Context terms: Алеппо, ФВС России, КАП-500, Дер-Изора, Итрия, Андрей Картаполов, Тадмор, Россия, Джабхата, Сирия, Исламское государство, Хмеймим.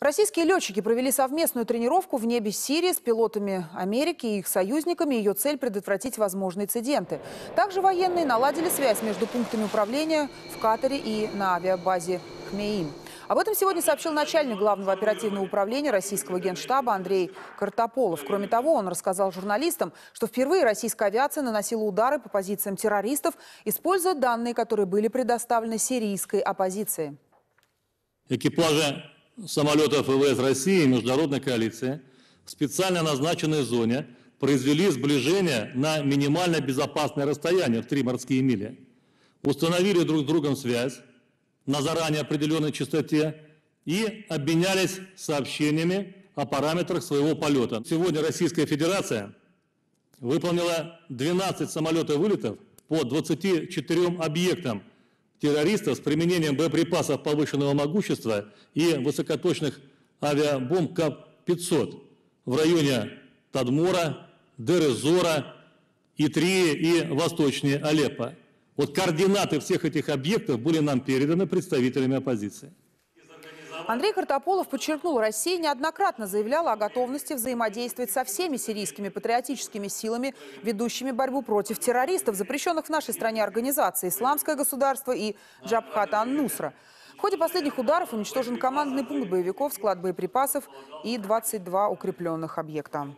Российские летчики провели совместную тренировку в небе Сирии с пилотами Америки и их союзниками. Ее цель – предотвратить возможные инциденты. Также военные наладили связь между пунктами управления в Катаре и на авиабазе Хмеймим. Об этом сегодня сообщил начальник Главного оперативного управления российского генштаба Андрей Картаполов. Кроме того, он рассказал журналистам, что впервые российская авиация наносила удары по позициям террористов, используя данные, которые были предоставлены сирийской оппозиции. Экипажи самолета ФВС России и международной коалиции в специально назначенной зоне произвели сближение на минимально безопасное расстояние в 3 морские мили, установили друг с другом связь на заранее определенной частоте и обменялись сообщениями о параметрах своего полета. Сегодня Российская Федерация выполнила 12 самолетов вылетов по 24 объектам террористов с применением боеприпасов повышенного могущества и высокоточных авиабомб КАП-500 в районе Тадмора, Дер-Изора, Итрии и восточнее Алеппо. Вот координаты всех этих объектов были нам переданы представителями оппозиции. Андрей Картополов подчеркнул, Россия неоднократно заявляла о готовности взаимодействовать со всеми сирийскими патриотическими силами, ведущими борьбу против террористов, запрещенных в нашей стране организаций «Исламское государство» и «Джабхата». В ходе последних ударов уничтожен командный пункт боевиков, склад боеприпасов и 22 укрепленных объекта.